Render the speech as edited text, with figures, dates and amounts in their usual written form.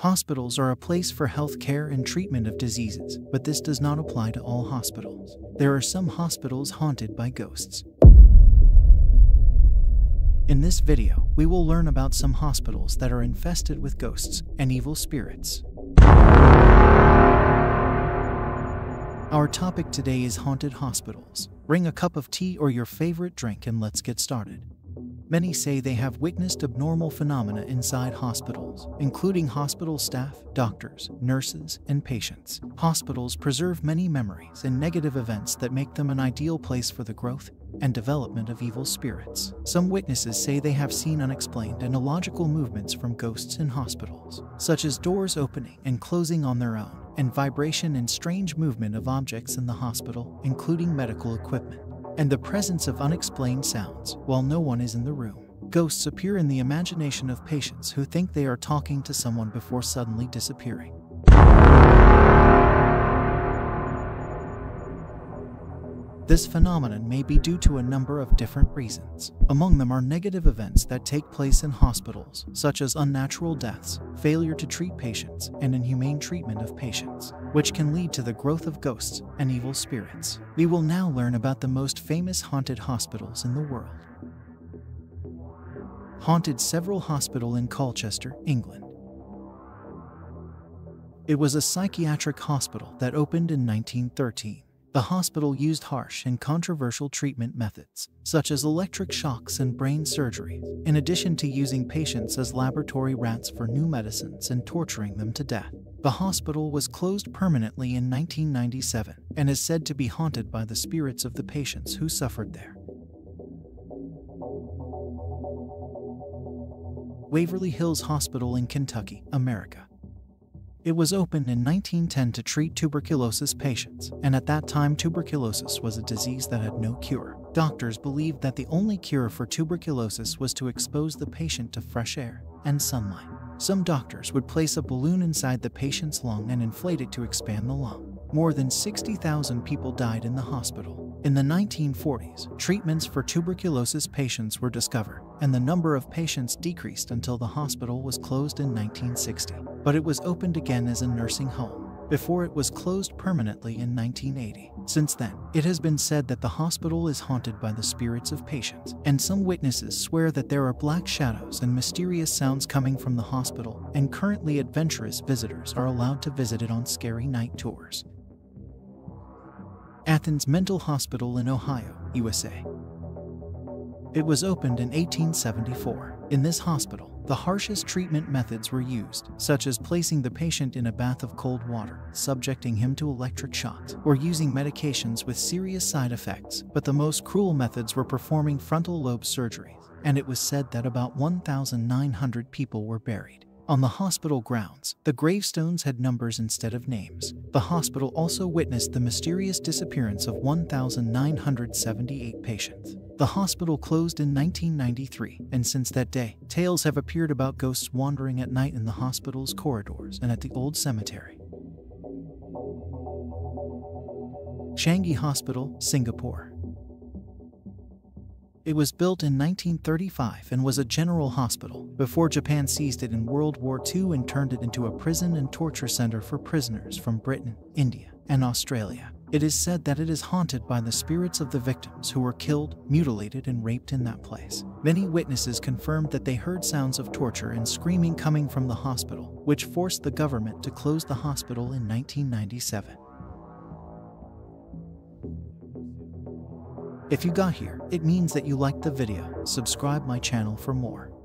Hospitals are a place for health care and treatment of diseases, but this does not apply to all hospitals. There are some hospitals haunted by ghosts. In this video, we will learn about some hospitals that are infested with ghosts and evil spirits. Our topic today is haunted hospitals. Bring a cup of tea or your favorite drink and let's get started. Many say they have witnessed abnormal phenomena inside hospitals, including hospital staff, doctors, nurses, and patients. Hospitals preserve many memories and negative events that make them an ideal place for the growth and development of evil spirits. Some witnesses say they have seen unexplained and illogical movements from ghosts in hospitals, such as doors opening and closing on their own, and vibration and strange movement of objects in the hospital, including medical equipment, and the presence of unexplained sounds while no one is in the room. Ghosts appear in the imagination of patients who think they are talking to someone before suddenly disappearing. This phenomenon may be due to a number of different reasons. Among them are negative events that take place in hospitals, such as unnatural deaths, failure to treat patients, and inhumane treatment of patients, which can lead to the growth of ghosts and evil spirits. We will now learn about the most famous haunted hospitals in the world. Haunted Severalls Hospital in Colchester, England. It was a psychiatric hospital that opened in 1913. The hospital used harsh and controversial treatment methods, such as electric shocks and brain surgery, in addition to using patients as laboratory rats for new medicines and torturing them to death. The hospital was closed permanently in 1997 and is said to be haunted by the spirits of the patients who suffered there. Waverly Hills Hospital in Kentucky, America. It was opened in 1910 to treat tuberculosis patients, and at that time tuberculosis was a disease that had no cure. Doctors believed that the only cure for tuberculosis was to expose the patient to fresh air and sunlight. Some doctors would place a balloon inside the patient's lung and inflate it to expand the lung. More than 60,000 people died in the hospital. In the 1940s, treatments for tuberculosis patients were discovered, and the number of patients decreased until the hospital was closed in 1960. But it was opened again as a nursing home before it was closed permanently in 1980. Since then, it has been said that the hospital is haunted by the spirits of patients, and some witnesses swear that there are black shadows and mysterious sounds coming from the hospital, and currently adventurous visitors are allowed to visit it on scary night tours. Athens Mental Hospital in Ohio, USA. It was opened in 1874. In this hospital, the harshest treatment methods were used, such as placing the patient in a bath of cold water, subjecting him to electric shocks, or using medications with serious side effects. But the most cruel methods were performing frontal lobe surgeries, and it was said that about 1,900 people were buried. On the hospital grounds, the gravestones had numbers instead of names. The hospital also witnessed the mysterious disappearance of 1,978 patients. The hospital closed in 1993, and since that day, tales have appeared about ghosts wandering at night in the hospital's corridors and at the old cemetery. Changi Hospital, Singapore. It was built in 1935 and was a general hospital before Japan seized it in World War II and turned it into a prison and torture center for prisoners from Britain, India, and Australia. It is said that it is haunted by the spirits of the victims who were killed, mutilated, and raped in that place. Many witnesses confirmed that they heard sounds of torture and screaming coming from the hospital, which forced the government to close the hospital in 1997. If you got here, it means that you liked the video. Subscribe my channel for more.